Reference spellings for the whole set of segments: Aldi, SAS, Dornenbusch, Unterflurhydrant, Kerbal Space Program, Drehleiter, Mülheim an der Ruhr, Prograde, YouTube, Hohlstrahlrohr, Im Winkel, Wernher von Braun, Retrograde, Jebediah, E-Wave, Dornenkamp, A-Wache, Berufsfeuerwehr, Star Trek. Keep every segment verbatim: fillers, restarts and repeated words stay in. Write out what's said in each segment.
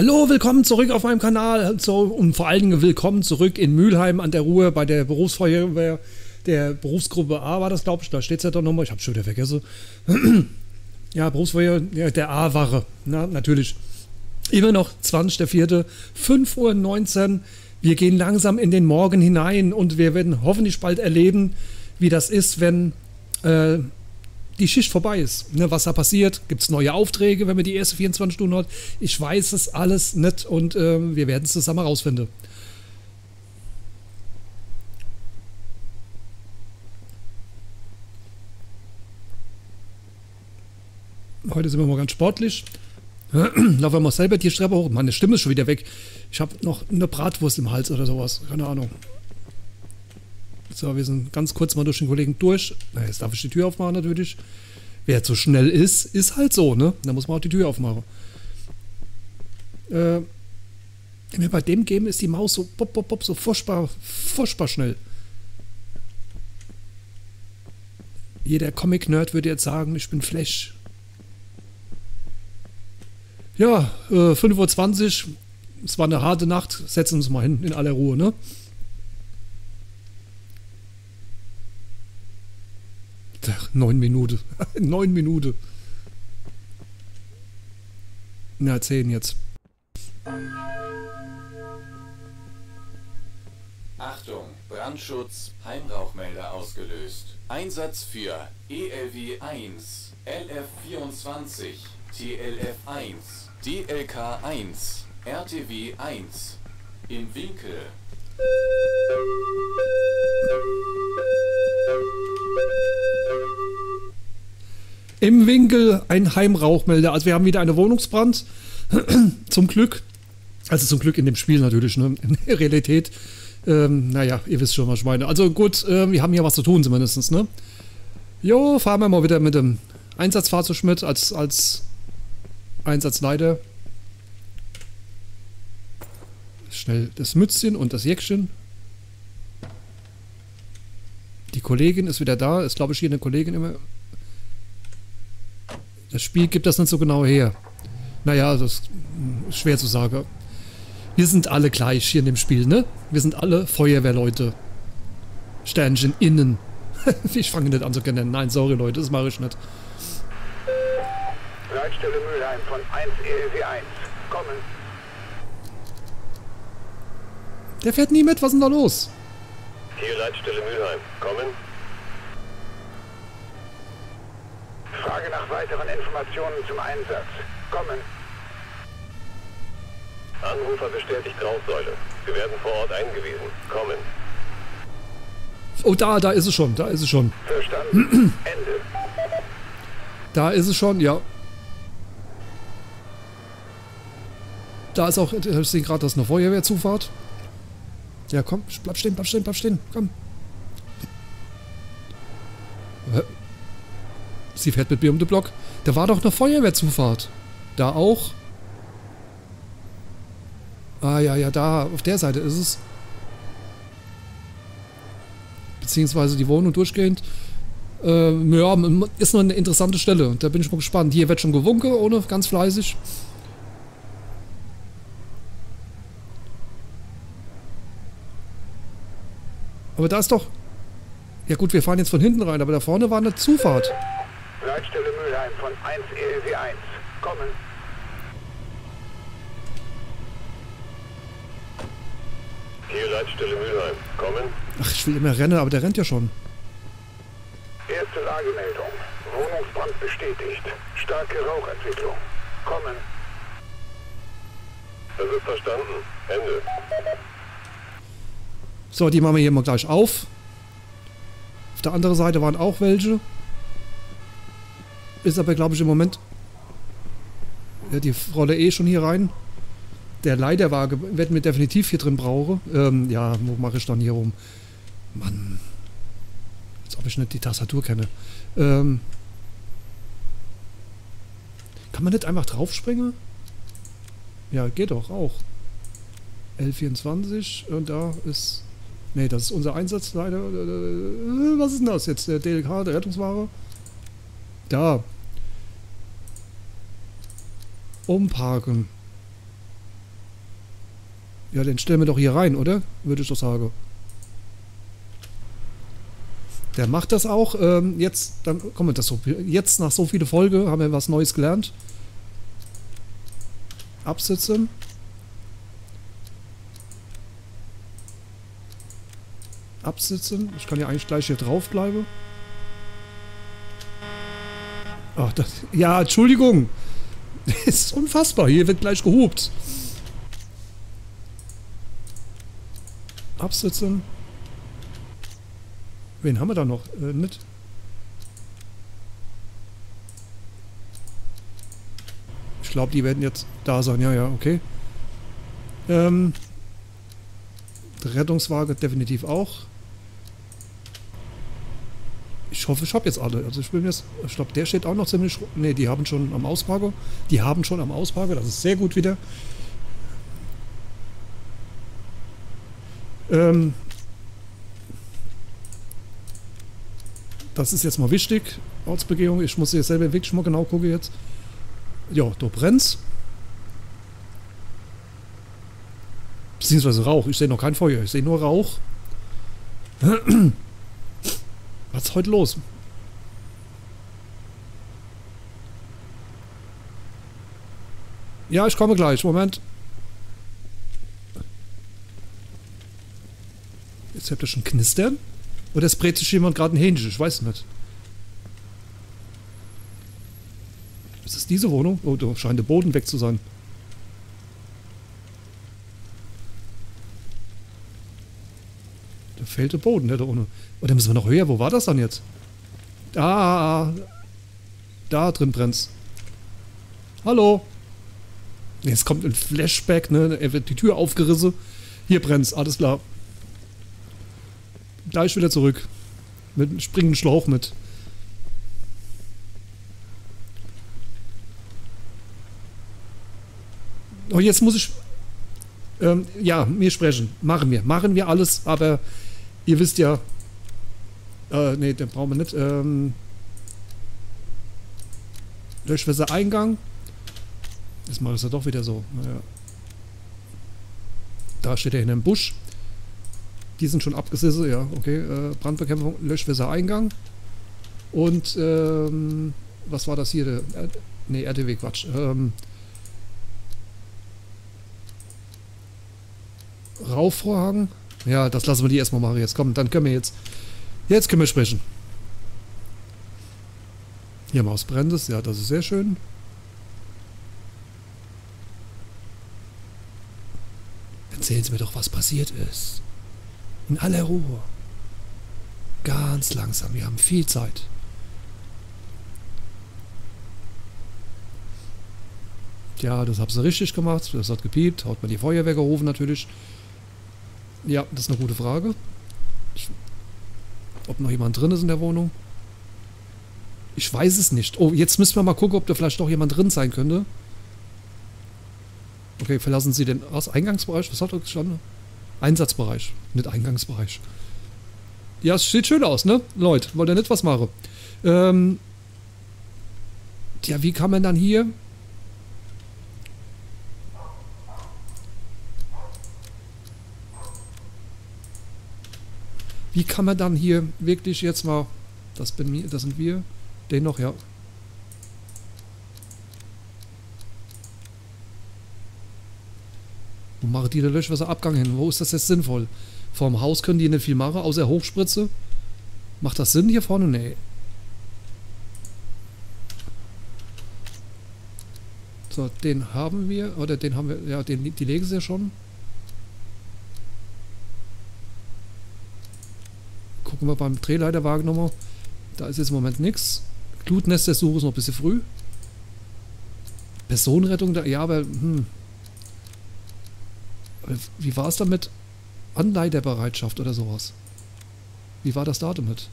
Hallo, willkommen zurück auf meinem Kanal und vor allen Dingen willkommen zurück in Mülheim an der Ruhr bei der Berufsfeuerwehr, der Berufsgruppe A war das, glaube ich, da steht es ja doch nochmal, ich habe es schon wieder vergessen. Ja, Berufsfeuerwehr, ja, der A-Wache, na, natürlich. Immer noch zwanzigster vierter, fünf Uhr neunzehn, wir gehen langsam in den Morgen hinein und wir werden hoffentlich bald erleben, wie das ist, wenn äh, die Schicht vorbei ist. Ne, was da passiert, gibt es neue Aufträge, wenn man die ersten vierundzwanzig Stunden hat. Ich weiß es alles nicht und äh, wir werden es zusammen rausfinden. Heute sind wir mal ganz sportlich. Laufen wir mal selber die Treppe hoch. Meine Stimme ist schon wieder weg. Ich habe noch eine Bratwurst im Hals oder sowas. Keine Ahnung. So, wir sind ganz kurz mal durch den Kollegen durch. Na, jetzt darf ich die Tür aufmachen natürlich. Wer zu schnell ist, ist halt so, ne? Da muss man auch die Tür aufmachen. Äh, bei dem Game ist die Maus so pop, pop, pop, so furchtbar, furchtbar schnell. Jeder Comic-Nerd würde jetzt sagen, ich bin Flash. Ja, äh, fünf Uhr zwanzig. Es war eine harte Nacht. Setzen wir uns mal hin, in aller Ruhe, ne? Neun Minuten. Neun Minuten. Na, zehn jetzt. Achtung, Brandschutz, Heimrauchmelder ausgelöst. Einsatz für E L W eins, L F vierundzwanzig, T L F eins, D L K eins, R T W eins. Im Winkel. Im Winkel ein Heimrauchmelder. Also wir haben wieder eine Wohnungsbrand. Zum Glück. Also zum Glück in dem Spiel natürlich, ne? In der Realität. Ähm, naja, ihr wisst schon, was ich meine. Also gut, äh, wir haben hier was zu tun zumindest, ne? Jo, fahren wir mal wieder mit dem Einsatzfahrzeug mit als, als Einsatzleiter. Schnell das Mützchen und das Jäckchen. Die Kollegin ist wieder da. Ist, glaube ich, hier eine Kollegin immer... Das Spiel gibt das nicht so genau her. Naja, das ist schwer zu sagen. Wir sind alle gleich hier in dem Spiel, ne? Wir sind alle Feuerwehrleute. Sternchen innen. Ich fange nicht an zu kennen. Nein, sorry Leute, das mache ich nicht. Leitstelle Mülheim von eins E L W eins. Kommen. Der fährt nie mit, was ist denn da los? Hier Leitstelle Mülheim. Kommen. Frage nach weiteren Informationen zum Einsatz. Kommen. Anrufer bestätigt Rauchsäule. Wir werden vor Ort eingewiesen. Kommen. Oh, da, da ist es schon. Da ist es schon. Verstanden. Ende. Da ist es schon, ja. Da ist auch, ich sehe gerade, das ist eine Feuerwehrzufahrt. Ja, komm, bleib stehen, bleib stehen, bleib stehen. Komm. Äh. Sie fährt mit mir um den Block. Da war doch eine Feuerwehrzufahrt. Da auch. Ah ja, ja, da. Auf der Seite ist es. Beziehungsweise die Wohnung durchgehend. Ähm, ja, ist noch eine interessante Stelle. Da bin ich mal gespannt. Hier wird schon gewunken, ohne ganz fleißig. Aber da ist doch... Ja gut, wir fahren jetzt von hinten rein, aber da vorne war eine Zufahrt. Leitstelle Mülheim von eins E L W eins. Kommen. Hier Leitstelle Mülheim. Kommen. Ach, ich will immer rennen, aber der rennt ja schon. Erste Lagemeldung. Wohnungsbrand bestätigt. Starke Rauchentwicklung. Kommen. Das ist verstanden. Ende. So, die machen wir hier mal gleich auf. Auf der anderen Seite waren auch welche. Ist aber, glaube ich, im Moment... Ja, die Rolle eh schon hier rein. Der Leiterwagen werden wir definitiv hier drin brauchen. Ähm, ja, wo mache ich dann hier rum? Mann. Als ob ich nicht die Tastatur kenne. Ähm. Kann man nicht einfach draufspringen? Ja, geht doch auch. L vierundzwanzig und da ist... Ne, das ist unser Einsatzleiter. Was ist denn das jetzt? Der D L K, der Rettungswagen? Da. Umparken. Ja, dann stellen wir doch hier rein, oder? Würde ich doch sagen. Der macht das auch. Ähm, jetzt, dann kommen das so. Jetzt nach so viele Folgen haben wir was Neues gelernt. Absitzen. Absitzen. Ich kann ja eigentlich gleich hier drauf bleiben. Ach, das, ja, Entschuldigung. Das ist unfassbar. Hier wird gleich gehupt. Absitzen. Wen haben wir da noch äh, mit? Ich glaube, die werden jetzt da sein. Ja, ja, okay. Ähm, Rettungswagen definitiv auch. Ich hoffe, ich habe jetzt alle. Also ich will mir jetzt. Ich glaube, der steht auch noch ziemlich. Ne, die haben schon am Ausparker. Die haben schon am Ausparker. Das ist sehr gut wieder. Ähm. Das ist jetzt mal wichtig, Ortsbegehung. Ich muss jetzt selber wirklich mal genau gucken jetzt. Ja, da brennt's. Beziehungsweise Rauch. Ich sehe noch kein Feuer. Ich sehe nur Rauch. Was ist heute los? Ja, ich komme gleich. Moment. Jetzt habt ihr schon Knistern. Oder es brät sich jemand gerade ein Hähnchen, ich weiß nicht. Ist das diese Wohnung? Oh, da scheint der Boden weg zu sein. Da fehlt der Boden, ne, da ohne. Oh, da müssen wir noch höher. Wo war das dann jetzt? Da. Da drin brennt's. Hallo. Jetzt kommt ein Flashback, ne? Er wird die Tür aufgerissen. Hier brennt's, alles klar. Gleich wieder zurück. Mit einem springenden Schlauch mit. Oh, jetzt muss ich... Ähm, ja, mir sprechen. Machen wir. Machen wir alles, aber ihr wisst ja... Äh, ne, den brauchen wir nicht. Ähm, Löschwässer Eingang. Jetzt mache ich es ja doch wieder so. Naja. Da steht er in einem Busch. Die sind schon abgesissen, ja, okay. Äh, Brandbekämpfung, Löschwässereingang. Und, ähm, was war das hier? Äh, ne, R T W, Quatsch. Ähm, Raufvorhang. Ja, das lassen wir die erstmal machen jetzt. Komm, dann können wir jetzt... Jetzt können wir sprechen. Hier mal aus Brennendes. Ja, das ist sehr schön. Erzählen Sie mir doch, was passiert ist. In aller Ruhe. Ganz langsam. Wir haben viel Zeit. Ja, das habt ihr richtig gemacht. Das hat gepiept. Hat man die Feuerwehr gerufen natürlich. Ja, das ist eine gute Frage. Ich, ob noch jemand drin ist in der Wohnung? Ich weiß es nicht. Oh, jetzt müssen wir mal gucken, ob da vielleicht doch jemand drin sein könnte. Okay, verlassen Sie den was, Eingangsbereich. Was hat da gestanden? Einsatzbereich, nicht Eingangsbereich. Ja, es sieht schön aus, ne? Leute, wollt ihr nicht was machen? Ähm, ja, wie kann man dann hier... Wie kann man dann hier wirklich jetzt mal... Das, bin mir, das sind wir. Den noch, ja. Und machen die den Löschwasserabgang hin? Wo ist das jetzt sinnvoll? Vorm Haus können die nicht viel machen, außer Hochspritze. Macht das Sinn hier vorne? Nee. So, den haben wir. Oder den haben wir. Ja, den, die legen sie ja schon. Gucken wir beim Drehleiterwagen nochmal. Da ist jetzt im Moment nichts. Glutnest der Suche ist noch ein bisschen früh. Personenrettung da. Ja, aber. Hm. Wie war es damit? Anleiterbereitschaft oder sowas? Wie war das da damit?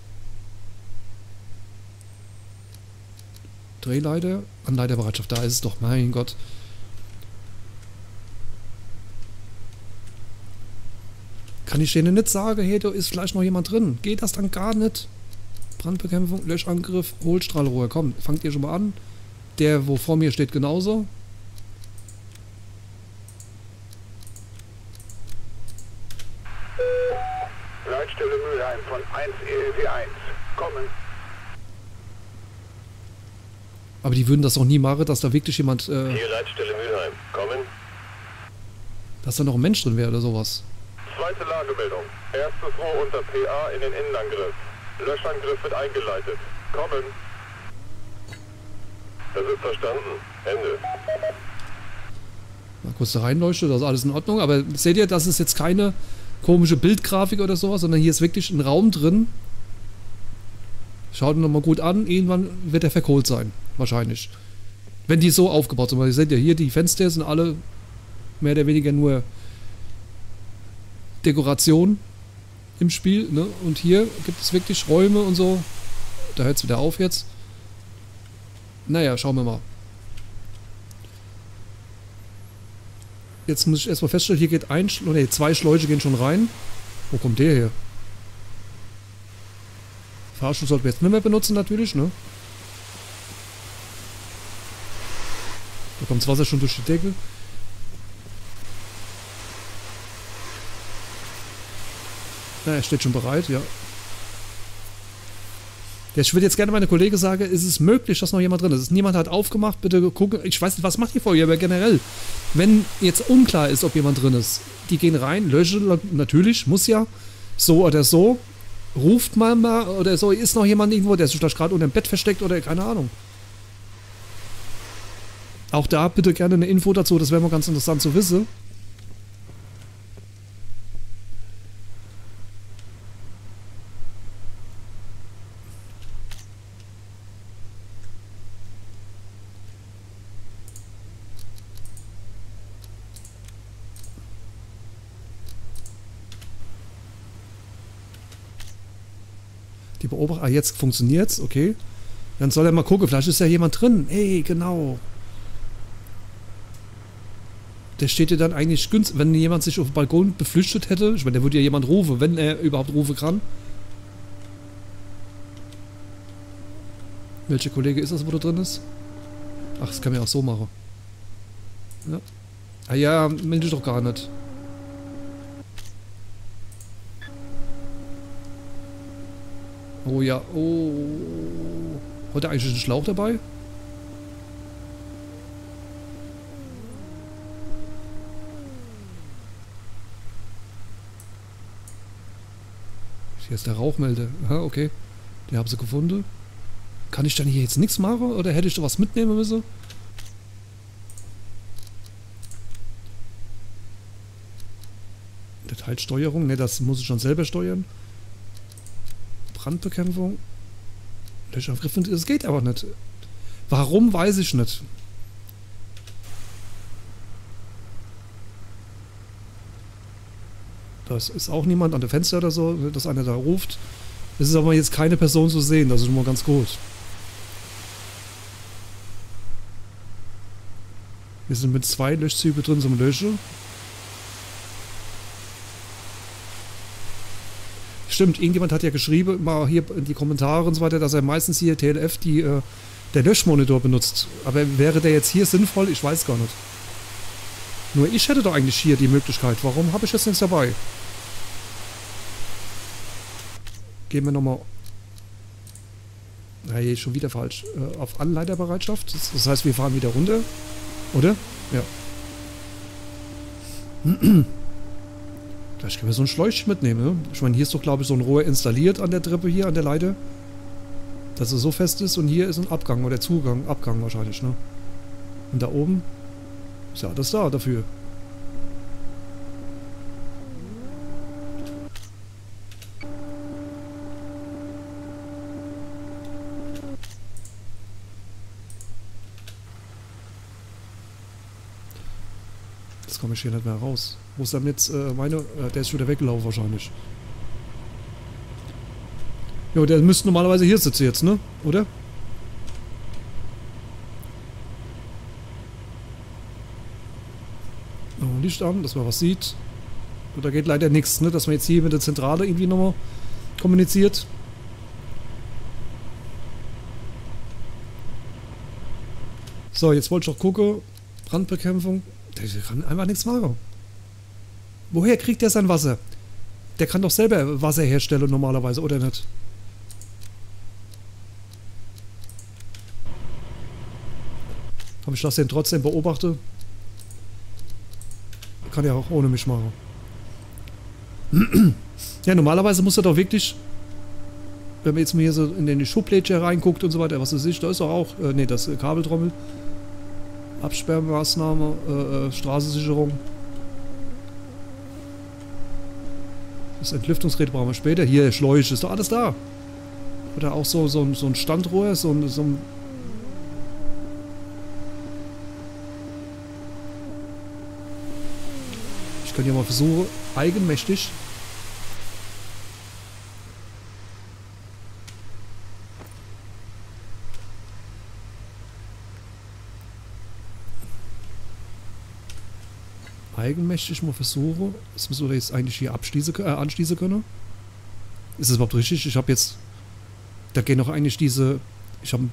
Drehleiter, Anleiterbereitschaft, da ist es doch, mein Gott. Kann ich denen nicht sagen, hey, da ist vielleicht noch jemand drin. Geht das dann gar nicht? Brandbekämpfung, Löschangriff, Hohlstrahlrohr. Komm, fangt ihr schon mal an. Der, wo vor mir steht, genauso. Mülheim von eins E L W eins. Kommen. Aber die würden das doch nie machen, dass da wirklich jemand... Äh, hier Leitstelle Mülheim. Kommen. Dass da noch ein Mensch drin wäre oder sowas. Zweite Lagebildung. Erstes Rohr unter P A in den Innenangriff. Löschangriff wird eingeleitet. Kommen. Das ist verstanden. Ende. Mal kurz da reinleuchten, das ist alles in Ordnung. Aber seht ihr, das ist jetzt keine komische Bildgrafik oder sowas, sondern hier ist wirklich ein Raum drin. Schaut ihn nochmal gut an. Irgendwann wird er verkohlt sein. Wahrscheinlich. Wenn die so aufgebaut sind. Weil ihr seht ja hier, die Fenster sind alle mehr oder weniger nur Dekoration im Spiel. Ne? Und hier gibt es wirklich Räume und so. Da hört es wieder auf jetzt. Naja, schauen wir mal. Jetzt muss ich erstmal feststellen, hier geht ein, nee, zwei Schläuche gehen schon rein. Wo kommt der her? Fahrstuhl sollten wir jetzt nicht mehr benutzen natürlich, ne? Da kommt das Wasser schon durch die Decke. Na, er steht schon bereit, ja. Ich würde jetzt gerne meine Kollegen sagen, ist es möglich, dass noch jemand drin ist? Niemand hat aufgemacht, bitte gucken. Ich weiß nicht, was macht die Feuerwehr generell? Wenn jetzt unklar ist, ob jemand drin ist, die gehen rein, löschen, natürlich, muss ja, so oder so. Ruft mal mal oder so, ist noch jemand irgendwo, der sich vielleicht gerade unter dem Bett versteckt oder keine Ahnung. Auch da bitte gerne eine Info dazu, das wäre mal ganz interessant zu wissen. Die Beobachtung, ah, jetzt funktioniert's, okay. Dann soll er mal gucken, vielleicht ist ja jemand drin. Hey, genau. Der steht ja dann eigentlich günstig, wenn jemand sich auf dem Balkon beflüchtet hätte. Ich meine, der würde ja jemand rufen, wenn er überhaupt rufen kann. Welcher Kollege ist das, wo du drin ist? Ach, das kann man ja auch so machen. Ja. Ah ja, melde ich doch gar nicht. Oh ja, oh. Hat er eigentlich einen Schlauch dabei? Hier ist der Rauchmelder. Aha, okay. Den haben sie gefunden. Kann ich dann hier jetzt nichts machen? Oder hätte ich da was mitnehmen müssen? Detailsteuerung. Ne, das muss ich schon selber steuern. Brandbekämpfung. Das geht aber nicht. Warum, weiß ich nicht. Das ist auch niemand an der Fenster oder so, dass einer da ruft. Es ist aber jetzt keine Person zu sehen, das ist schon mal ganz gut. Wir sind mit zwei Löschzügen drin zum Löschen. Stimmt, irgendjemand hat ja geschrieben, mal hier in die Kommentare und so weiter, dass er meistens hier T L F die, äh, der Löschmonitor benutzt. Aber wäre der jetzt hier sinnvoll? Ich weiß gar nicht. Nur ich hätte doch eigentlich hier die Möglichkeit. Warum habe ich jetzt nichts dabei? Gehen wir nochmal... Hey, schon wieder falsch. Äh, auf Anleiterbereitschaft. Das heißt, wir fahren wieder runter. Oder? Ja. Vielleicht können wir so ein Schläuchchen mitnehmen. Ne? Ich meine, hier ist doch, glaube ich, so ein Rohr installiert an der Treppe hier, an der Leiter. Dass es so fest ist und hier ist ein Abgang oder Zugang. Abgang wahrscheinlich, ne? Und da oben ist ja alles da dafür. Jetzt komme ich hier nicht mehr raus. Wo ist dann jetzt äh, meine... Äh, der ist schon wieder weggelaufen wahrscheinlich. Jo, der müsste normalerweise hier sitzen jetzt, ne? Oder? Noch Licht an, dass man was sieht. Und da geht leider nichts, ne? Dass man jetzt hier mit der Zentrale irgendwie nochmal kommuniziert. So, jetzt wollte ich noch gucken. Brandbekämpfung. Der kann einfach nichts machen. Woher kriegt er sein Wasser? Der kann doch selber Wasser herstellen normalerweise, oder nicht? Ob ich das denn trotzdem beobachte? Kann ja auch ohne mich machen. Ja, normalerweise muss er doch wirklich... Wenn man jetzt mal hier so in den Schublädchen reinguckt und so weiter, was du siehst, da ist doch auch... Äh, ne, das äh, Kabeltrommel. Absperrmaßnahme, äh, äh, Straßensicherung. Das Entlüftungsgerät brauchen wir später. Hier, Schläuche, ist doch alles da. Oder auch so, so, so ein Standrohr, so ein... So ein ich könnte ja mal versuchen, eigenmächtig... Eigenmächtig mal versuche. Das müssen wir jetzt eigentlich hier abschließen, äh, anschließen können. Ist das überhaupt richtig? Ich habe jetzt... Da gehen noch eigentlich diese... Ich habe...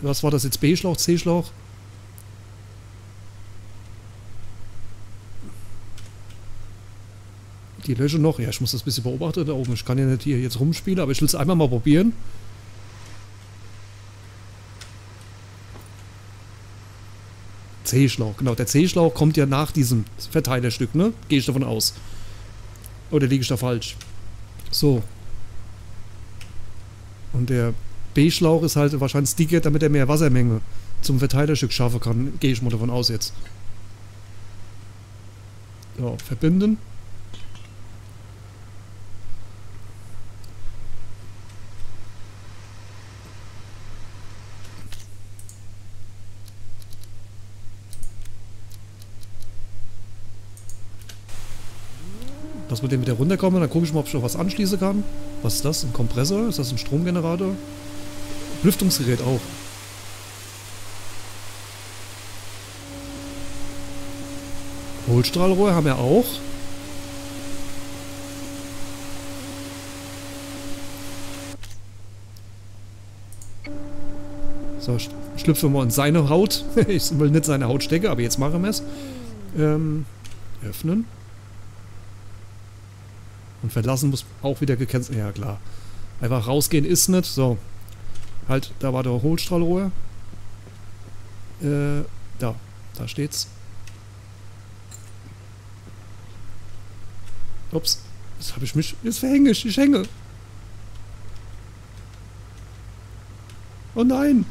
Was war das jetzt? B-Schlauch, C-Schlauch? Die Löcher noch. Ja, ich muss das ein bisschen beobachten da oben. Ich kann ja nicht hier jetzt rumspielen, aber ich will es einmal mal probieren. C-Schlauch, genau. Der C-Schlauch kommt ja nach diesem Verteilerstück, ne? Gehe ich davon aus. Oder liege ich da falsch? So. Und der B-Schlauch ist halt wahrscheinlich dicker, damit er mehr Wassermenge zum Verteilerstück schaffen kann. Gehe ich mal davon aus jetzt. So, verbinden. Dass wir den wieder runterkommen, dann gucke ich mal, ob ich noch was anschließen kann. Was ist das? Ein Kompressor? Ist das ein Stromgenerator? Lüftungsgerät auch. Hohlstrahlrohr haben wir auch. So, schlüpfen wir in seine Haut. Ich will nicht seine Haut stecken, aber jetzt machen wir es. Ähm, öffnen. Und verlassen muss auch wieder gekennzeichnet. Ja, klar. Einfach rausgehen ist nicht. So. Halt, da war der Hohlstrahlrohr. Äh, da. Da steht's. Ups. Jetzt habe ich mich... Jetzt verhänge ich. Ich hänge. Oh nein.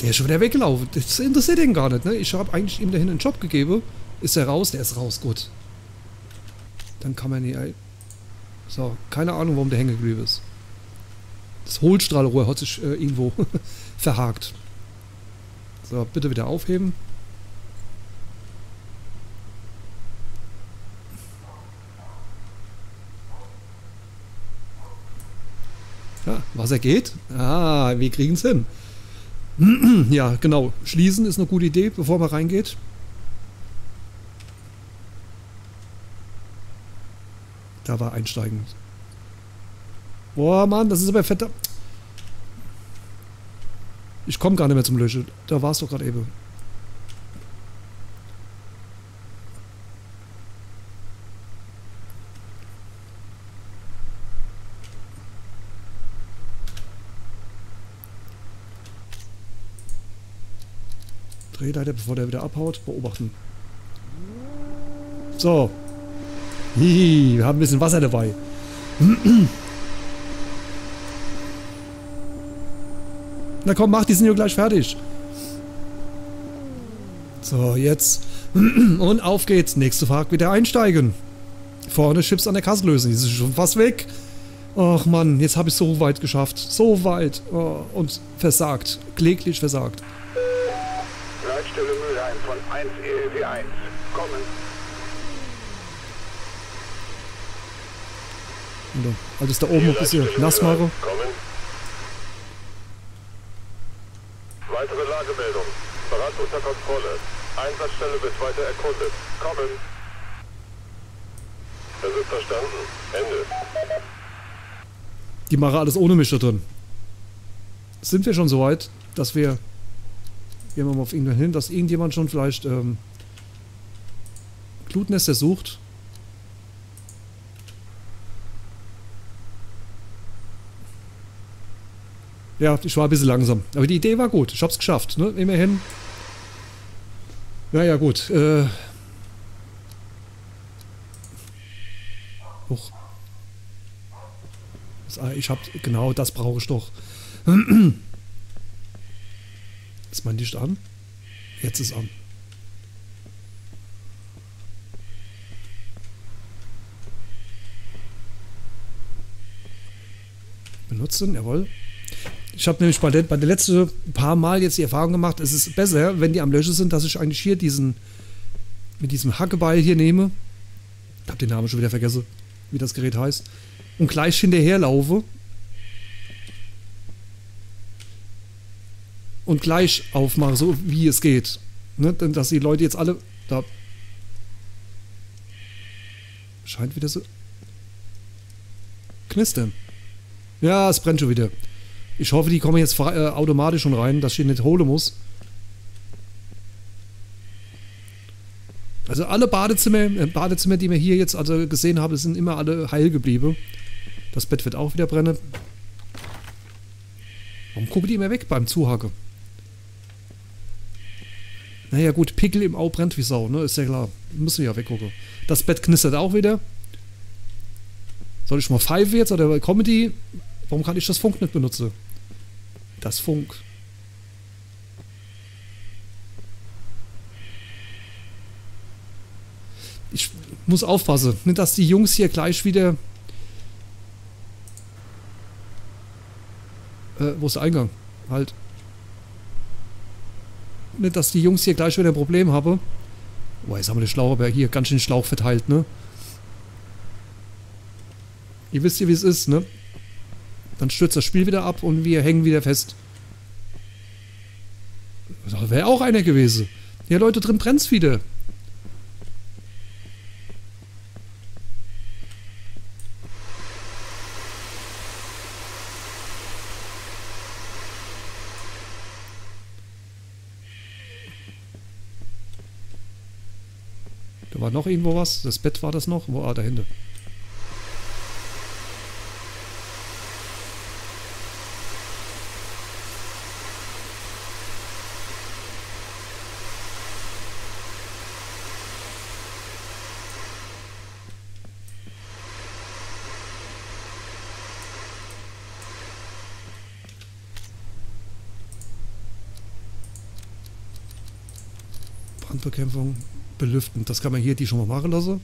Der ist schon wieder weggelaufen. Das interessiert ihn gar nicht, ne? Ich habe eigentlich ihm dahin einen Job gegeben. Ist er raus? Der ist raus. Gut. Dann kann man hier... So, keine Ahnung, warum der hängegeblieben ist. Das Hohlstrahlrohr hat sich äh, irgendwo verhakt. So, bitte wieder aufheben. Ja, Wasser geht. Ah, wir kriegen es hin. Ja, genau. Schließen ist eine gute Idee, bevor man reingeht. Da war einsteigen. Boah, Mann, das ist aber fetter. Ich komme gar nicht mehr zum Löschen. Da war es doch gerade eben. Drehleiter, bevor der wieder abhaut, beobachten. So. Hihi, wir haben ein bisschen Wasser dabei. Na komm, mach, die sind ja gleich fertig. So, jetzt. Und auf geht's. Nächste Fahrt wieder einsteigen. Vorne Chips an der Kasse lösen. Die sind schon fast weg. Ach Mann, jetzt habe ich so weit geschafft. So weit. Oh, und versagt. Kläglich versagt. Leitstelle Mülheim von eins E L W eins. Kommen. Und dann alles da oben ein bisschen nass machen. Kommen. Weitere Lagemeldung. Bereits unter Kontrolle. Einsatzstelle wird weiter erkundet. Kommen. Das ist verstanden. Ende. Die machen alles ohne mich da drin. Sind wir schon so weit, dass wir... Gehen wir mal auf irgendwann hin, dass irgendjemand schon vielleicht ähm, Glutnester sucht. Ja, ich war ein bisschen langsam. Aber die Idee war gut. Ich hab's geschafft, ne? Immerhin. Naja, gut. Äh. Huch. Ich hab. Genau, das brauche ich doch. Ist mein Licht an? Jetzt ist an. Benutzen, jawohl. Ich habe nämlich bei den, bei den letzten paar Mal jetzt die Erfahrung gemacht, es ist besser, wenn die am Löschen sind, dass ich eigentlich hier diesen, mit diesem Hackebeil hier nehme. Ich habe den Namen schon wieder vergessen, wie das Gerät heißt. Und gleich hinterher laufe. Und gleich aufmache, so wie es geht. Ne? Dass die Leute jetzt alle... da scheint wieder so... knistern. Ja, es brennt schon wieder. Ich hoffe, die kommen jetzt äh, automatisch schon rein, dass ich ihn nicht holen muss. Also alle Badezimmer, äh, Badezimmer, die wir hier jetzt also gesehen haben, sind immer alle heil geblieben. Das Bett wird auch wieder brennen. Warum gucken die immer weg beim Zuhacken? Naja gut, Pickel im Au brennt wie Sau, ne? Ist ja klar. Müssen wir ja weggucken. Das Bett knistert auch wieder. Soll ich mal pfeifen jetzt oder Comedy? Warum kann ich das Funk nicht benutzen? Das Funk. Ich muss aufpassen, nicht, dass die Jungs hier gleich wieder... Äh, wo ist der Eingang? Halt. Nicht, dass die Jungs hier gleich wieder ein Problem haben. Oh, jetzt haben wir den Schlauch, aber hier ganz schön Schlauch verteilt, ne? Ihr wisst ja, wie es ist, ne? Dann stürzt das Spiel wieder ab und wir hängen wieder fest. Da wäre auch einer gewesen. Ja, Leute, drin brennt's wieder. Da war noch irgendwo was. Das Bett war das noch. Wo, ah, dahinter. Brandbekämpfung, belüften. Das kann man hier die schon mal machen lassen.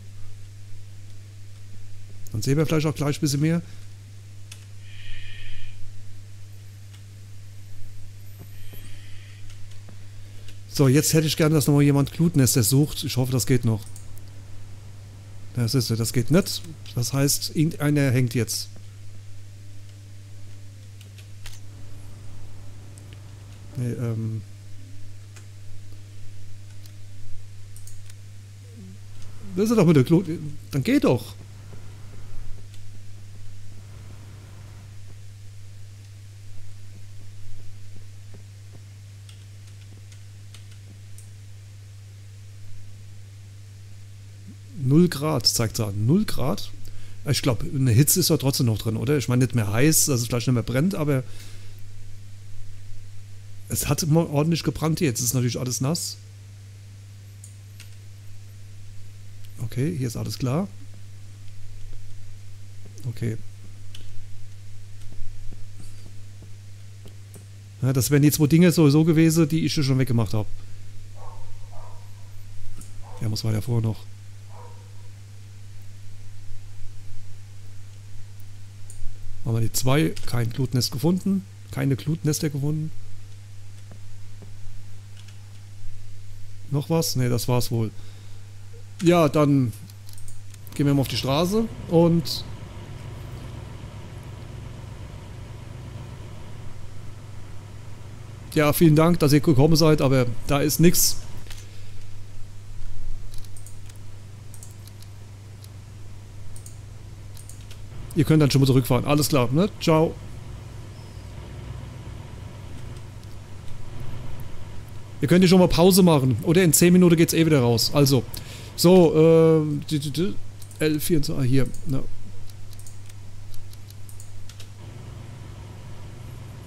Dann sehen wir vielleicht auch gleich ein bisschen mehr. So, jetzt hätte ich gerne, dass nochmal jemand Glutnester sucht. Ich hoffe, das geht noch. Das ist, das geht nicht. Das heißt, irgendeiner hängt jetzt. Nee, ähm... Das ist doch mit der Klo... Dann geh doch! Null Grad, zeigt es an. Null Grad? Ich glaube, eine Hitze ist ja trotzdem noch drin, oder? Ich meine, nicht mehr heiß, dass es vielleicht nicht mehr brennt, aber... Es hat immer ordentlich gebrannt hier. Jetzt ist natürlich alles nass. Okay, hier ist alles klar. Okay. Ja, das wären die zwei Dinge sowieso gewesen, die ich schon weggemacht habe. Er muss weiter vor noch. Haben wir die zwei, kein Glutnest gefunden. Keine Glutnester gefunden. Noch was? Ne, das war's wohl. Ja, dann gehen wir mal auf die Straße und ja, vielen Dank, dass ihr gekommen seid, aber da ist nichts. Ihr könnt dann schon mal zurückfahren. Alles klar, ne? Ciao. Ihr könnt hier schon mal Pause machen. Oder in zehn Minuten geht's eh wieder raus. Also. So, äh. L vierundzwanzig. Ah, hier. Ja.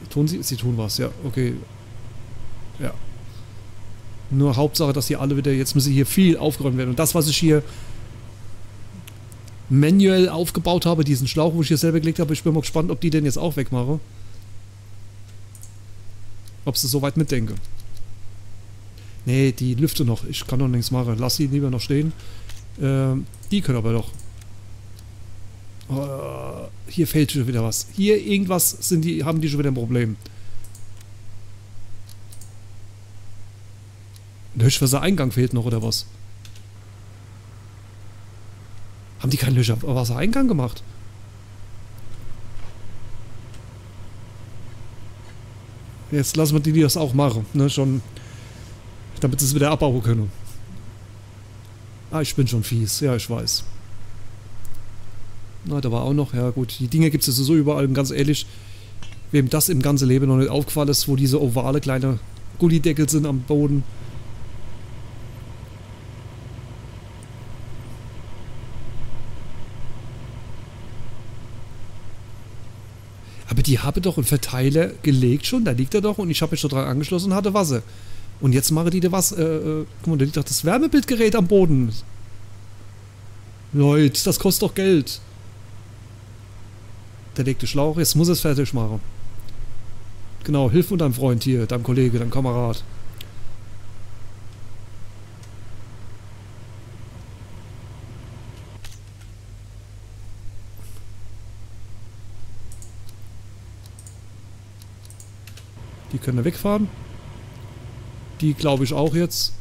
Tun sie? Sie tun was, ja. Okay. Ja. Nur Hauptsache, dass hier alle wieder. Jetzt müssen hier viel aufgeräumt werden. Und das, was ich hier manuell aufgebaut habe, diesen Schlauch, wo ich hier selber gelegt habe, ich bin mal gespannt, ob die den jetzt auch wegmache. Ob ich das so weit mitdenke. Nee, die Lüfte noch. Ich kann noch nichts machen. Lass sie lieber noch stehen. Ähm, die können aber doch. Oh, hier fehlt schon wieder was. Hier irgendwas sind die, haben die schon wieder ein Problem. Löschwassereingang fehlt noch, oder was? Haben die keinen Löschwassereingang gemacht? Jetzt lassen wir die das auch machen, ne? Schon, damit sie es wieder abbauen können. Ah, ich bin schon fies. Ja, ich weiß. Na, da war auch noch. Ja gut, die Dinge gibt es ja so überall. Und ganz ehrlich, wem das im ganzen Leben noch nicht aufgefallen ist, wo diese ovale kleine Gullideckel sind am Boden. Aber die habe doch einen Verteiler gelegt schon, da liegt er doch und ich habe mich schon dran angeschlossen und hatte Wasser. Und jetzt mache die da was, äh, äh, guck mal, da liegt doch das Wärmebildgerät am Boden. Leute, das kostet doch Geld. Der legt den Schlauch, jetzt muss er es fertig machen. Genau, hilf nur deinem Freund hier, deinem Kollege, deinem Kamerad. Die können da wegfahren. Die glaube ich auch jetzt.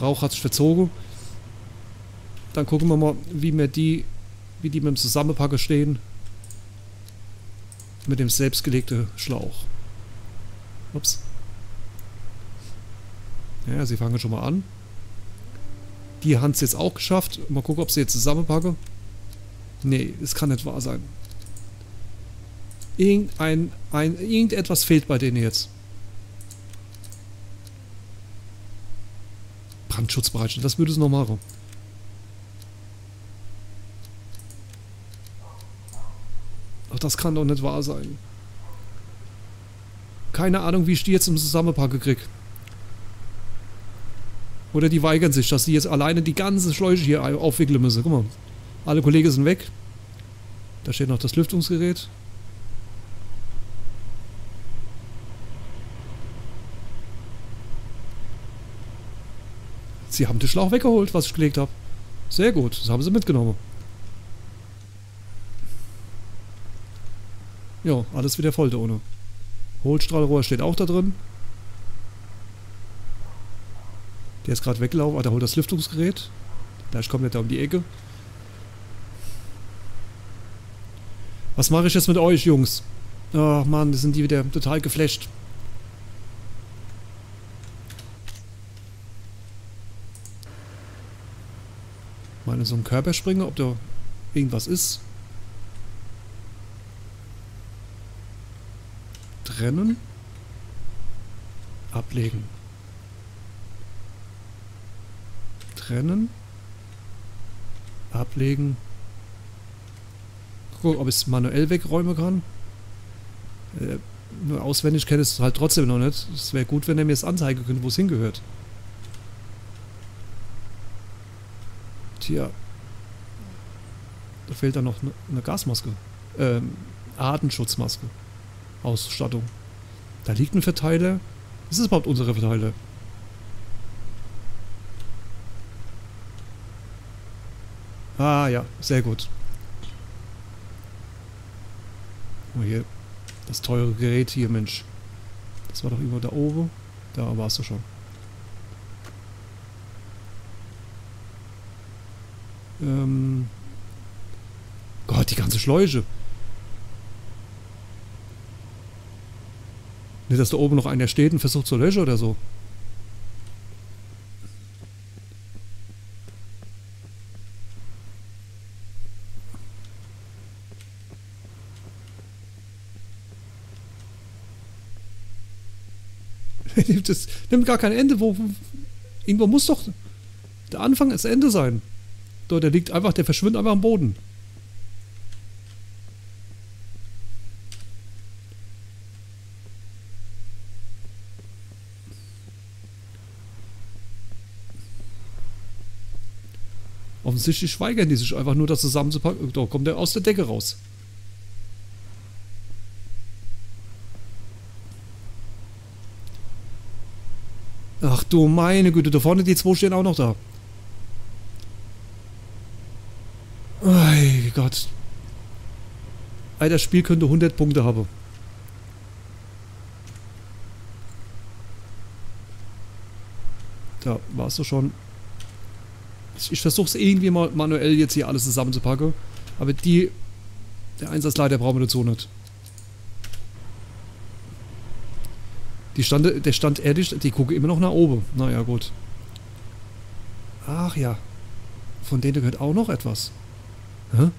Rauch hat sich verzogen. Dann gucken wir mal, wie wir die, wie die mit dem Zusammenpacken stehen. Mit dem selbstgelegten Schlauch. Ups. Ja, sie fangen schon mal an. Die haben es jetzt auch geschafft. Mal gucken, ob sie jetzt zusammenpacke. Nee, es kann nicht wahr sein. Irgendein, ein, irgendetwas fehlt bei denen jetzt. Brandschutzbereitschaft, das würde es noch machen. Ach, das kann doch nicht wahr sein. Keine Ahnung, wie ich die jetzt im Zusammenpacke kriege. Oder die weigern sich, dass sie jetzt alleine die ganze Schläuche hier aufwickeln müssen. Guck mal, alle Kollegen sind weg. Da steht noch das Lüftungsgerät. Sie haben den Schlauch weggeholt, was ich gelegt habe. Sehr gut, das haben sie mitgenommen. Ja, alles wieder voll da ohne. Hohlstrahlrohr steht auch da drin. Der ist gerade weggelaufen, ah, da holt das Lüftungsgerät. Da ich komme nicht da um die Ecke. Was mache ich jetzt mit euch, Jungs? Ach Mann, sind die wieder total geflasht. Mal in so einen Körper springen, ob da irgendwas ist. Trennen. Ablegen. Trennen. Ablegen. Gucken, ob ich es manuell wegräumen kann. Äh, nur auswendig kenne ich es halt trotzdem noch nicht. Es wäre gut, wenn er mir es anzeigen könnte, wo es hingehört. Tja. Da fehlt dann noch eine ne Gasmaske. Ähm, Atemschutzmaske. Ausstattung. Da liegt ein Verteiler. Ist es überhaupt unsere Verteiler? Ah ja, sehr gut. Oh, hier, das teure Gerät hier, Mensch. Das war doch irgendwo da oben. Da warst du schon. Ähm. Gott, die ganze Schläuche. Nicht, dass da oben noch einer steht und versucht zu löschen oder so. Das nimmt gar kein Ende. Wo, wo, irgendwo muss doch der Anfang das Ende sein. Dort, der liegt einfach, der verschwindet einfach am Boden. Offensichtlich schweigern die sich einfach nur, das zusammenzupacken. Da kommt der aus der Decke raus. Ach du meine Güte, da vorne die zwei stehen auch noch da. Ei Gott. Ei, das Spiel könnte hundert Punkte haben. Da warst du schon. Ich versuche es irgendwie mal manuell jetzt hier alles zusammenzupacken. Aber die... Der Einsatzleiter brauchen wir dazu nicht. Die stand, der stand ehrlich, die gucke immer noch nach oben. Naja, gut. Ach ja. Von denen gehört auch noch etwas. Hä?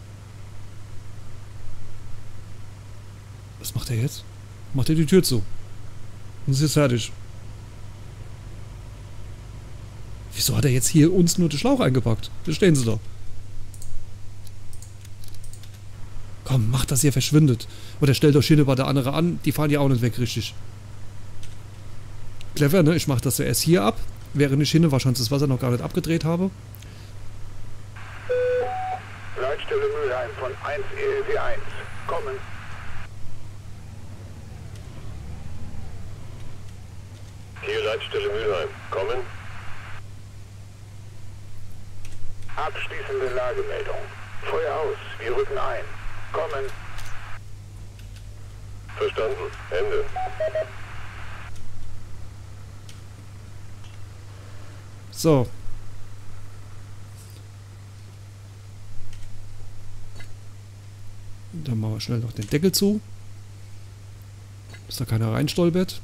Was macht er jetzt? Macht er die Tür zu. Und ist jetzt fertig. Wieso hat er jetzt hier uns nur den Schlauch eingepackt? Da stehen sie doch. Komm, macht, dass ihr verschwindet. Oder stellt euch hier bei der anderen an. Die fahren ja auch nicht weg, richtig. Clever, ne? Ich mache das ja erst hier ab. Wäre nicht hin, wahrscheinlich das Wasser noch gar nicht abgedreht habe. Leitstelle Mülheim von eins E L W eins. Kommen. Hier Leitstelle Mülheim. Kommen. Abschließende Lagemeldung. Feuer aus. Wir rücken ein. Kommen. Verstanden. Ende. So. Dann machen wir schnell noch den Deckel zu. Dass da keiner reinstolpert.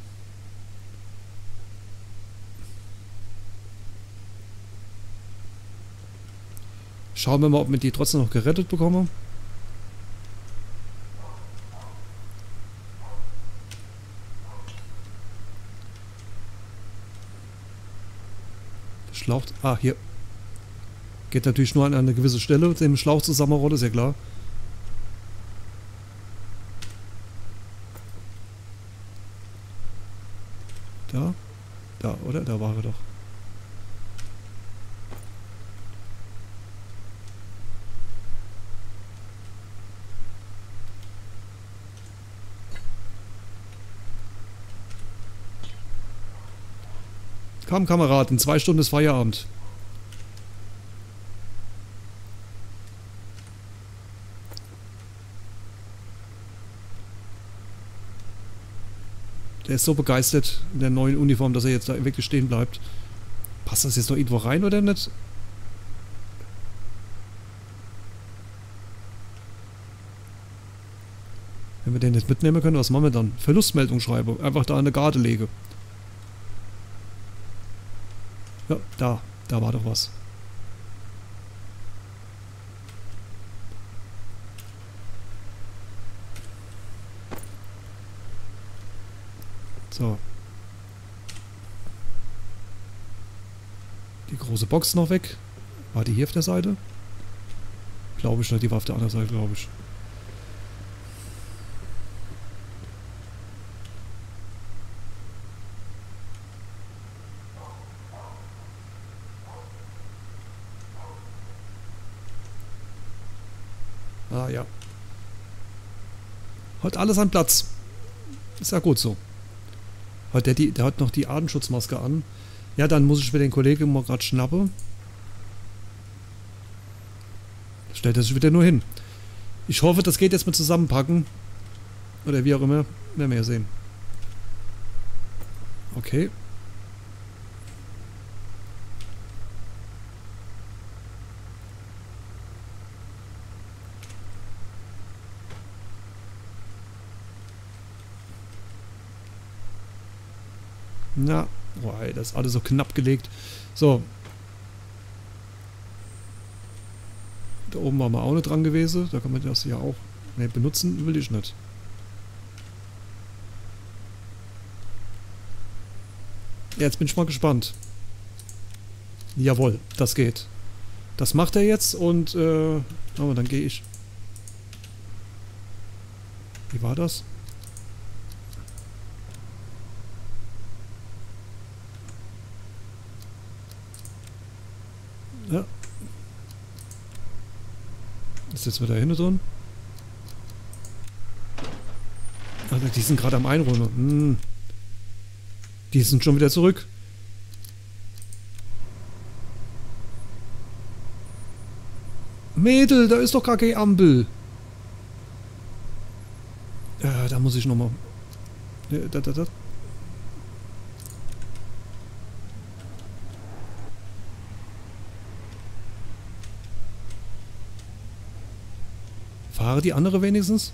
Schauen wir mal, ob wir die trotzdem noch gerettet bekommen. Schlauch. Ah, hier. Geht natürlich nur an eine gewisse Stelle, dem Schlauch zusammenrollen, ist ja klar. Da? Da, oder? Da war er doch. Komm, Kamerad, in zwei Stunden ist Feierabend. Der ist so begeistert in der neuen Uniform, dass er jetzt da wirklich stehen bleibt. Passt das jetzt noch irgendwo rein oder nicht? Wenn wir den jetzt mitnehmen können, was machen wir dann? Verlustmeldung schreibe, einfach da eine Garde lege. Ja, da, da war doch was. So. Die große Box noch weg. War die hier auf der Seite? Glaube ich nicht, die war auf der anderen Seite, glaube ich. Ah ja. Heute alles an Platz. Ist ja gut so. Heute der, der hat noch die Atemschutzmaske an. Ja, dann muss ich mir den Kollegen mal gerade schnappen. Da stellt er sich wieder nur hin. Ich hoffe, das geht jetzt mit zusammenpacken. Oder wie auch immer. Werden wir ja sehen. Okay. Na, boah, das ist alles so knapp gelegt. So. Da oben waren wir auch nicht dran gewesen. Da kann man das ja auch... Ne, benutzen will ich nicht. Jetzt bin ich mal gespannt. Jawohl, das geht. Das macht er jetzt und äh, oh, dann gehe ich. Wie war das? Ja. Ist jetzt wieder hinten drin? Also die sind gerade am Einräumen. Hm. Die sind schon wieder zurück. Mädel, da ist doch gar kein Ampel. Ja, da muss ich nochmal. Ja, da, da, da. Fahre die andere wenigstens?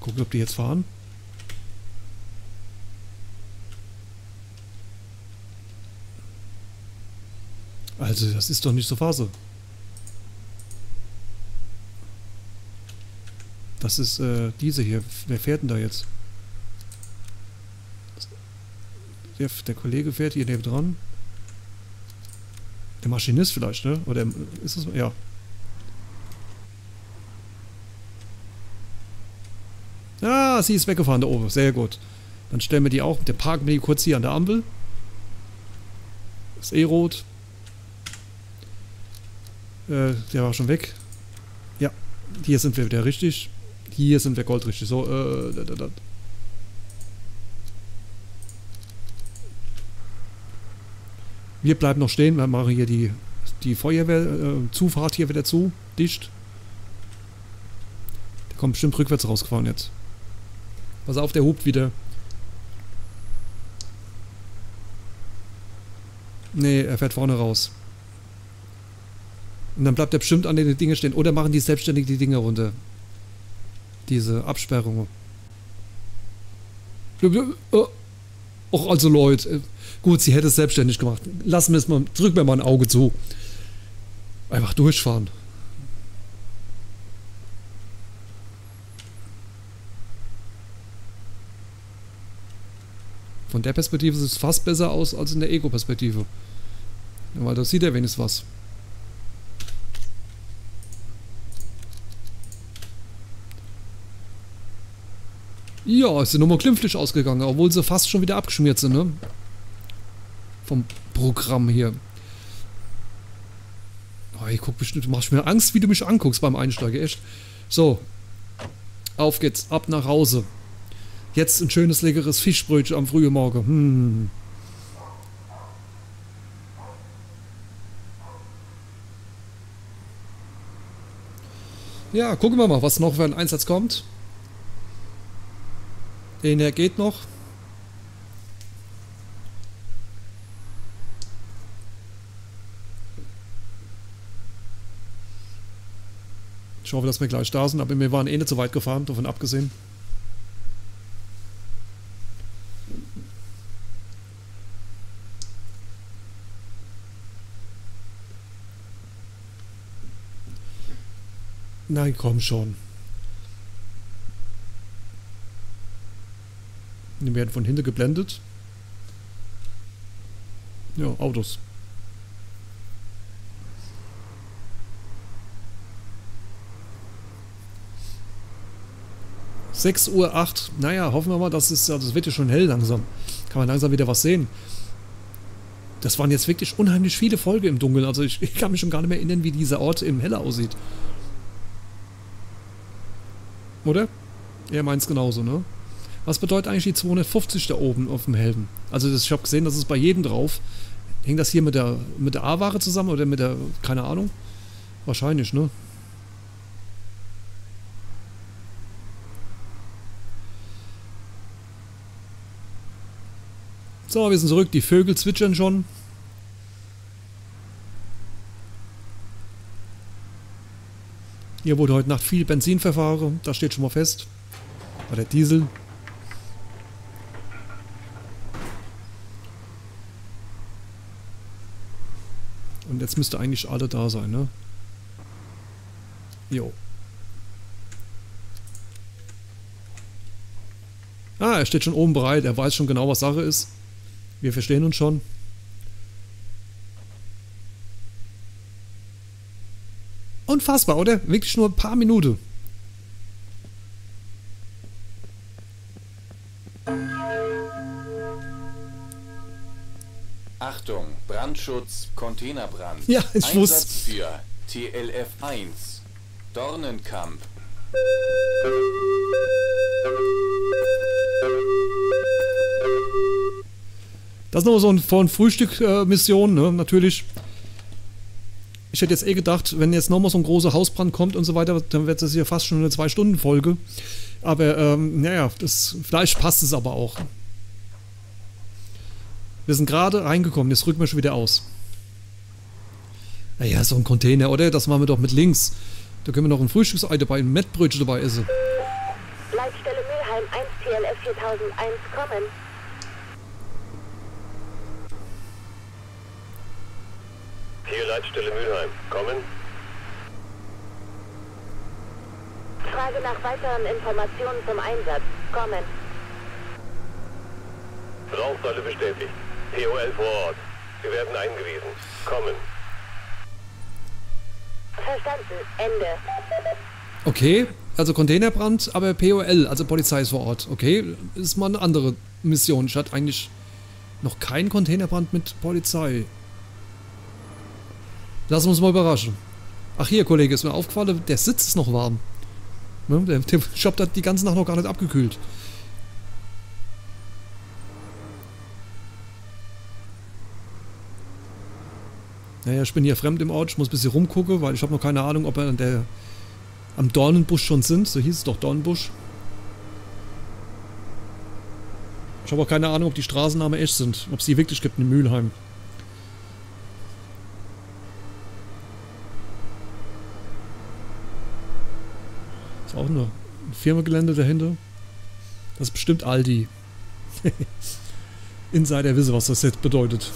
Gucken, ob die jetzt fahren. Also, das ist doch nicht so Phase. Das ist äh, diese hier. Wer fährt denn da jetzt? Der, der Kollege fährt hier neben dran. Der Maschinist vielleicht, ne? Oder ist das? Ja. Ah, sie ist weggefahren da oben. Sehr gut. Dann stellen wir die auch. Dann parken wir die kurz hier an der Ampel. Ist eh rot. Äh, der war schon weg. Ja, hier sind wir wieder richtig. Hier sind wir goldrichtig. So, äh, da, da, da. Wir bleiben noch stehen. Wir machen hier die, die Feuerwehrzufahrt äh, hier wieder zu. Dicht. Der kommt bestimmt rückwärts rausgefahren jetzt. Pass auf, der hupt wieder. Nee, er fährt vorne raus. Und dann bleibt er bestimmt an den Dingen stehen. Oder machen die selbstständig die Dinger runter. Diese Absperrungen. Och, also Leute. Gut, sie hätte es selbstständig gemacht. Lassen wir es mal, drücken wir mal ein Auge zu. Einfach durchfahren. Von der Perspektive sieht es fast besser aus als in der Ego-Perspektive. Ja, weil da sieht er wenigstens was. Ja, ist die Nummer glimpflich ausgegangen, obwohl sie fast schon wieder abgeschmiert sind, ne? Vom Programm hier. Oh, ich guck bestimmt, du machst mir Angst, wie du mich anguckst beim Einsteigen, echt. So. Auf geht's, ab nach Hause. Jetzt ein schönes, leckeres Fischbrötchen am frühen Morgen. Hm. Ja, gucken wir mal, was noch für ein Einsatz kommt. Den hier geht noch. Ich hoffe, dass wir gleich da sind, aber wir waren eh nicht so weit gefahren, davon abgesehen. Nein, komm schon. Die werden von hinten geblendet. Ja, Autos. sechs Uhr acht. Naja, hoffen wir mal, dass es, also es wird ja schon hell langsam. Kann man langsam wieder was sehen. Das waren jetzt wirklich unheimlich viele Folgen im Dunkeln. Also ich, ich kann mich schon gar nicht mehr erinnern, wie dieser Ort im Heller aussieht. Oder? Er meint's genauso, ne? Was bedeutet eigentlich die zweihundertfünfzig da oben auf dem Helm? Also das, ich habe gesehen, das ist bei jedem drauf. Hängt das hier mit der, mit der A-Wache zusammen oder mit der, keine Ahnung? Wahrscheinlich, ne? So, wir sind zurück. Die Vögel zwitschern schon. Hier wurde heute Nacht viel Benzin verfahren, das steht schon mal fest. Bei der Diesel. jetzt müsste eigentlich alle da sein, ne? Jo. Ah, er steht schon oben bereit. Er weiß schon genau, was Sache ist. Wir verstehen uns schon. Unfassbar, oder? Wirklich nur ein paar Minuten. Achtung, Brandschutz, Containerbrand. Ja, ich wusste. Einsatz für T L F eins, Dornenkamp. Das ist noch so ein von Frühstück-Mission, ne? Natürlich. Ich hätte jetzt eh gedacht, wenn jetzt nochmal so ein großer Hausbrand kommt und so weiter, dann wird das hier fast schon eine zwei Stunden Folge. Aber, ähm, naja, das, vielleicht passt es aber auch. Wir sind gerade reingekommen, jetzt rücken wir schon wieder aus. Naja, so ein Container, oder? Das machen wir doch mit links. Da können wir noch ein Frühstücksei dabei, ein Mettbrötchen dabei essen. Leitstelle Mülheim eins, T L F viertausendeins, kommen. Hier Leitstelle Mülheim, kommen. Frage nach weiteren Informationen zum Einsatz, kommen. Rauchsäule bestätigt. P O L vor Ort. Sie werden eingewiesen. Kommen. Verstanden. Ende. Okay, also Containerbrand, aber P O L, also Polizei ist vor Ort. Okay, ist mal eine andere Mission. Ich hatte eigentlich noch keinen Containerbrand mit Polizei. Lassen wir uns mal überraschen. Ach hier, Kollege, ist mir aufgefallen, der Sitz ist noch warm. Der Shop hat die ganze Nacht noch gar nicht abgekühlt. Naja, ich bin hier fremd im Ort, ich muss ein bisschen rumgucken, weil ich habe noch keine Ahnung, ob wir an der, am Dornenbusch schon sind. So hieß es doch, Dornenbusch. Ich habe auch keine Ahnung, ob die Straßennamen echt sind, ob es die wirklich gibt in Mülheim. Ist auch eine Firmengelände dahinter. Das ist bestimmt Aldi. Insider wissen, was das jetzt bedeutet.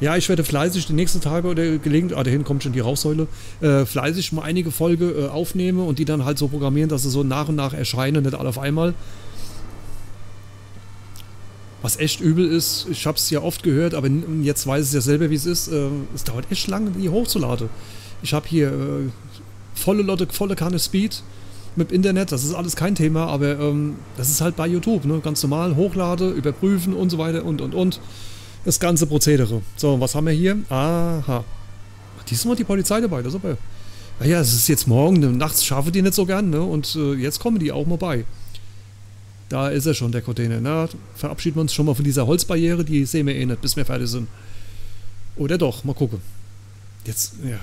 Ja, ich werde fleißig die nächsten Tage oder gelegentlich, ah, dahin kommt schon die Rauchsäule, äh, fleißig mal einige Folge äh, aufnehme und die dann halt so programmieren, dass sie so nach und nach erscheinen, nicht alle auf einmal. Was echt übel ist, ich habe es ja oft gehört, aber jetzt weiß ich ja selber, wie es ist. Äh, es dauert echt lange, die hochzuladen. Ich habe hier äh, volle Lotte, volle Kanne Speed mit Internet, das ist alles kein Thema, aber ähm, das ist halt bei YouTube, ne? Ganz normal, hochladen, überprüfen und so weiter und und und. Das ganze Prozedere. So, was haben wir hier? Aha. Diesmal die Polizei dabei, das ist aber... Naja, es ist jetzt morgen, ne? Nachts schaffe die nicht so gern, ne? Und äh, jetzt kommen die auch mal bei. Da ist er schon, der Container. Na, verabschieden wir uns schon mal von dieser Holzbarriere, die sehen wir eh nicht, bis wir fertig sind. Oder doch, mal gucken. Jetzt, ja.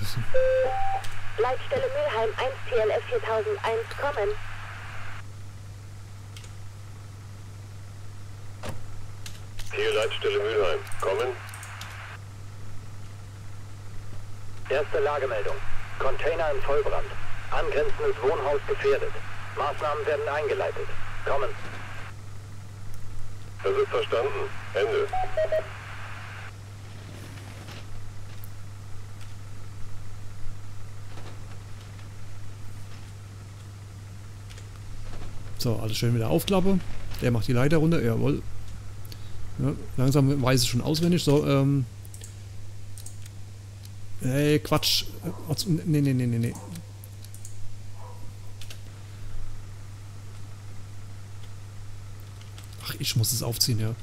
Leitstelle Mülheim eins, T L F viertausendeins, kommen. Hier Leitstelle Mülheim, kommen. Erste Lagemeldung. Container im Vollbrand. Angrenzendes Wohnhaus gefährdet. Maßnahmen werden eingeleitet. Kommen. Das ist verstanden. Ende. So, alles schön wieder aufklappen. Der macht die Leiter runter. Jawohl. Ja, langsam weiß ich schon auswendig. So, ähm. Ey, Quatsch. Nee, nee, nee, nee, nee. Ach, ich muss es aufziehen, ja.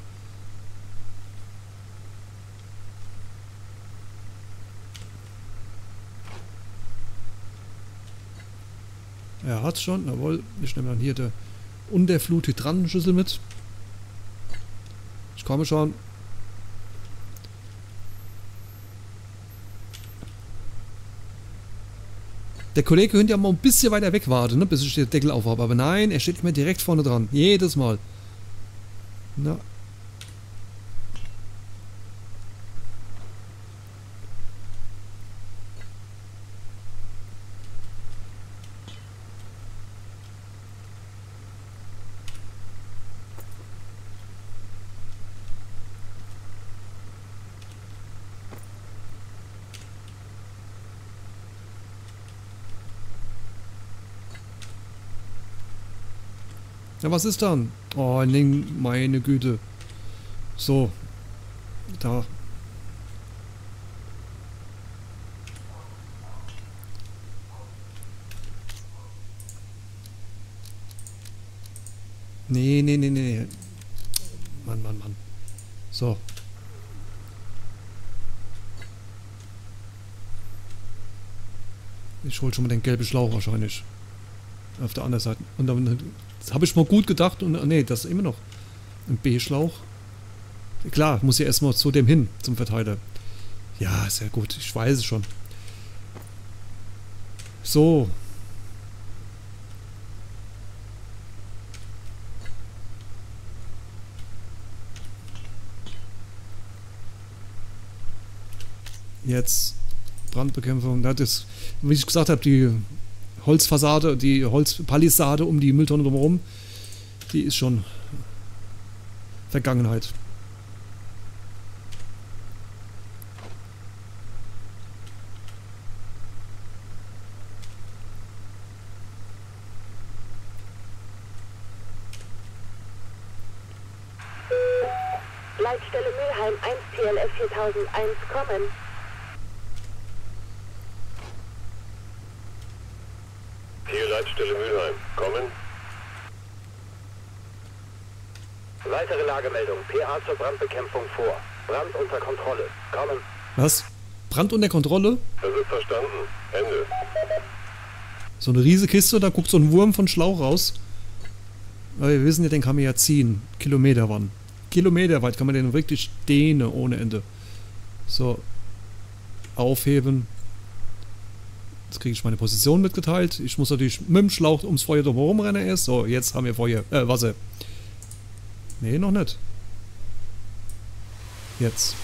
Er hat's schon, jawohl. Ich nehme dann hier der Unterflurhydrant-Schüssel mit. Ich komme schon. Der Kollege könnte ja mal ein bisschen weiter weg warten, ne, bis ich den Deckel aufhabe. Aber nein, er steht immer direkt vorne dran. Jedes Mal. Na. Ja, was ist dann? Oh, nee, meine Güte. So. Da. Nee, nee, nee, nee. Mann, Mann, Mann. So. Ich hole schon mal den gelben Schlauch wahrscheinlich. Auf der anderen Seite. Und dann habe ich mal gut gedacht. Und nee, das ist immer noch ein B-Schlauch. Klar, muss ja erstmal zu dem hin, zum Verteiler. Ja, sehr gut. Ich weiß es schon. So. Jetzt Brandbekämpfung. Das ist, wie ich gesagt habe, die Holzfassade, die Holzpalisade um die Mülltonne drumherum, die ist schon Vergangenheit. Leitstelle Mülheim eins T L F viertausendeins kommen. Hier Leitstelle Mülheim, kommen. Weitere Lagemeldung, P A zur Brandbekämpfung vor. Brand unter Kontrolle, kommen. Was? Brand unter Kontrolle? Das ist verstanden, Ende. So eine riesige Kiste, da guckt so ein Wurm von Schlauch raus. Aber wir wissen ja, den kann man ja ziehen. Kilometer wann. Kilometer weit kann man den wirklich dehnen ohne Ende. So. Aufheben. Jetzt kriege ich meine Position mitgeteilt. Ich muss natürlich mit dem Schlauch ums Feuer drumherum rennen erst. So, jetzt haben wir Feuer. Äh, Wasser. Nee, noch nicht. Jetzt.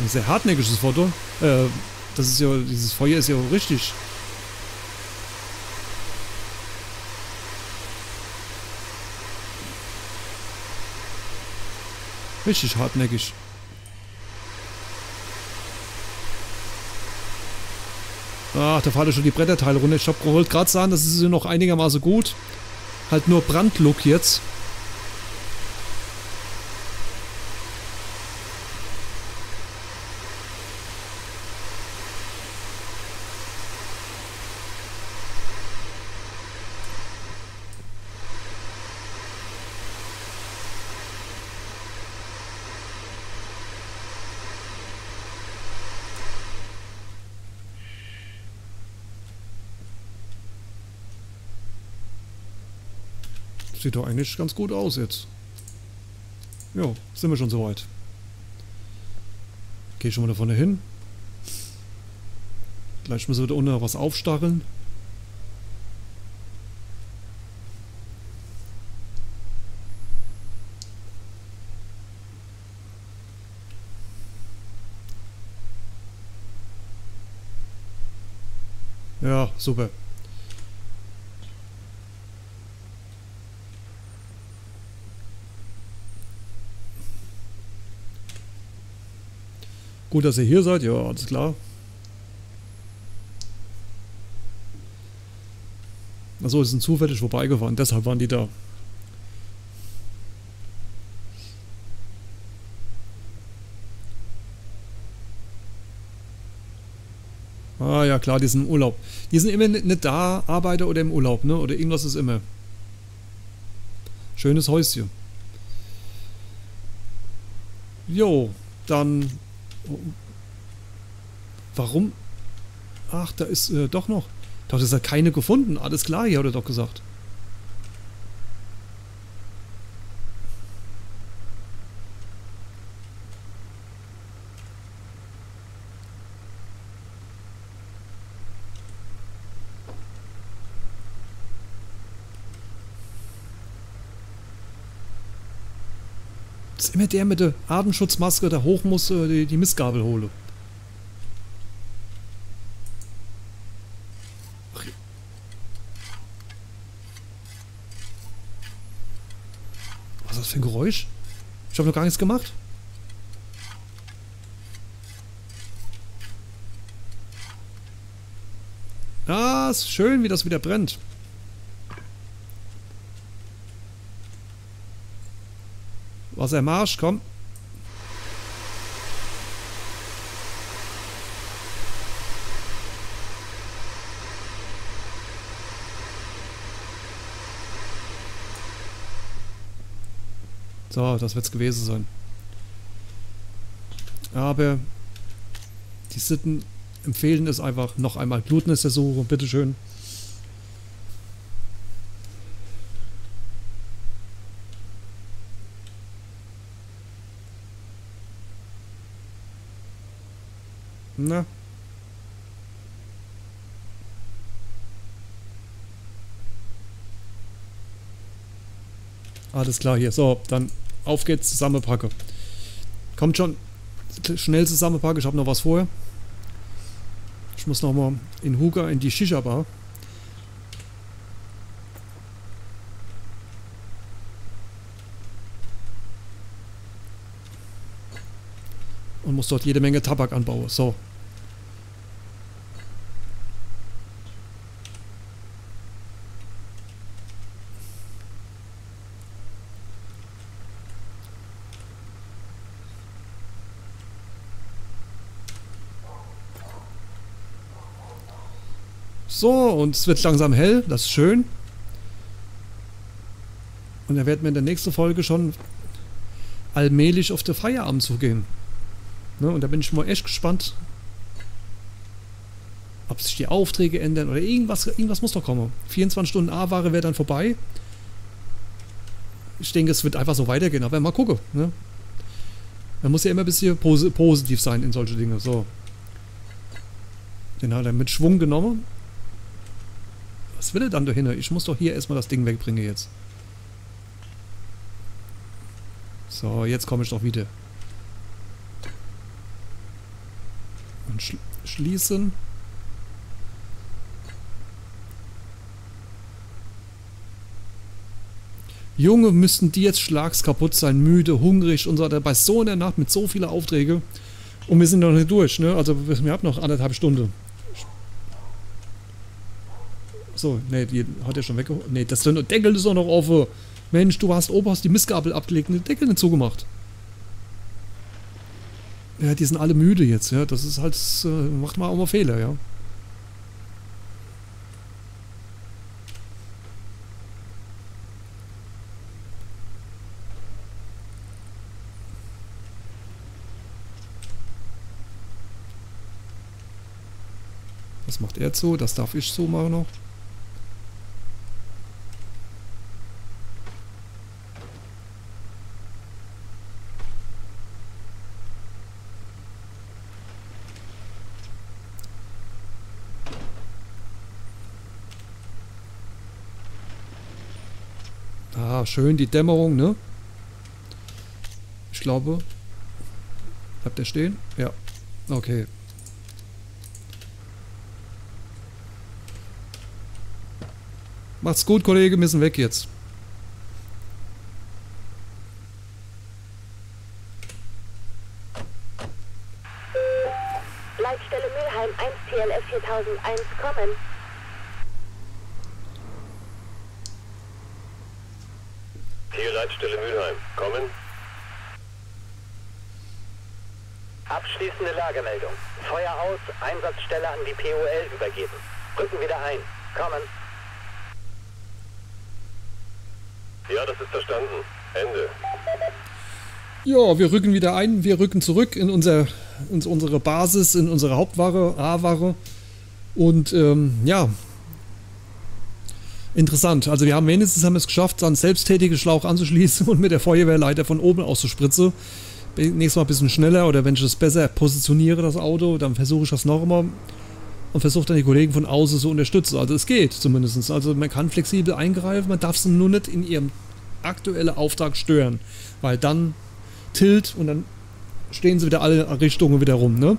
Ein sehr hartnäckiges Foto. Äh, das ist ja, dieses Feuer ist ja richtig. Richtig hartnäckig. Ach, da fahrt ihr schon die Bretterteile runter. Ich hab geholt gerade sagen, das ist ja noch einigermaßen gut. Halt nur Brandlook jetzt. Sieht doch eigentlich ganz gut aus jetzt. Jo, sind wir schon soweit. Geh schon mal da vorne hin. Gleich müssen wir da unten noch was aufstacheln. Ja, super. Gut, dass ihr hier seid. Ja, alles klar. Achso, es sind zufällig vorbeigefahren. Deshalb waren die da. Ah ja, klar, die sind im Urlaub. Die sind immer nicht da, Arbeiter oder im Urlaub, ne? Oder irgendwas ist immer. Schönes Häuschen. Jo, dann... Warum? Ach, da ist äh, doch noch. Doch, das hat keine gefunden. Alles klar, hier hat er doch gesagt. Das ist immer der mit der Atemschutzmaske, der hoch muss, die, die Mistgabel hole. Was ist das für ein Geräusch? Ich habe noch gar nichts gemacht. Ah, ist schön, wie das wieder brennt. Wassermarsch, komm. So, das wird es gewesen sein. Aber die Sitten empfehlen es einfach, noch einmal Blutnissersuchung, bitteschön. Na. Alles klar hier. So, dann auf geht's, zusammenpacke. Kommt schon. Schnell zusammenpacke, ich habe noch was vorher. Ich muss nochmal in Huga in die Shisha-Bar. Und muss dort jede Menge Tabak anbauen. So. So, und es wird langsam hell, das ist schön. Und da werden wir in der nächsten Folge schon allmählich auf den Feierabend zugehen. Ne? Und da bin ich mal echt gespannt, ob sich die Aufträge ändern oder irgendwas, irgendwas muss doch kommen. vierundzwanzig Stunden A-Ware wäre dann vorbei. Ich denke, es wird einfach so weitergehen, aber mal gucken. Ne? Man muss ja immer ein bisschen pos- positiv sein in solche Dinge. So. Den hat er mit Schwung genommen. Was will er dann da hin? Ich muss doch hier erstmal das Ding wegbringen jetzt. So, jetzt komme ich doch wieder. Und schl schließen. Junge, müssten die jetzt schlags kaputt sein, müde, hungrig und so weiter. Bei so einer Nacht mit so vielen Aufträgen. Und wir sind noch nicht durch, ne? Also wir haben noch anderthalb Stunden. So, ne, die hat er schon weggeholt. Ne, das Deckel ist doch noch offen. Mensch, du hast oben, hast die Mistgabel abgelegt und den Deckel nicht zugemacht. Ja, die sind alle müde jetzt, ja. Das ist halt, äh, macht man auch mal Fehler, ja. Das macht er zu, das darf ich so machen noch. Schön die Dämmerung, ne? Ich glaube, bleibt der stehen? Ja, okay. Macht's gut, Kollege, müssen weg jetzt. Leitstelle Mülheim eins T L F viertausendeins kommen. Hier Leitstelle Mülheim, kommen. Abschließende Lagemeldung. Feuer aus, Einsatzstelle an die P O L übergeben. Rücken wieder ein, kommen. Ja, das ist verstanden. Ende. Ja, wir rücken wieder ein, wir rücken zurück in, unser, in unsere Basis, in unsere Hauptware, A-Ware. Und ähm, ja... Interessant, also wir haben wenigstens haben es geschafft, dann selbsttätige Schlauch anzuschließen und mit der Feuerwehrleiter von oben aus zu spritzen. Nächstes Mal ein bisschen schneller oder wenn ich es besser positioniere, das Auto, dann versuche ich das nochmal und versuche dann die Kollegen von außen zu unterstützen. Also es geht zumindest. Also man kann flexibel eingreifen, man darf sie nur nicht in ihrem aktuellen Auftrag stören, weil dann tilt und dann stehen sie wieder alle Richtungen wieder rum, ne?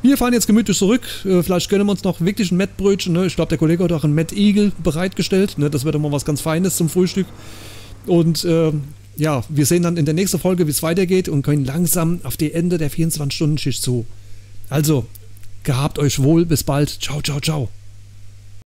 Wir fahren jetzt gemütlich zurück. Vielleicht gönnen wir uns noch wirklich ein Mettbrötchen. Ne? Ich glaube, der Kollege hat auch einen Mettigel bereitgestellt. Ne? Das wird immer was ganz Feines zum Frühstück. Und äh, ja, wir sehen dann in der nächsten Folge, wie es weitergeht und können langsam auf die Ende der vierundzwanzig-Stunden-Schicht zu. Also, gehabt euch wohl. Bis bald. Ciao, ciao, ciao.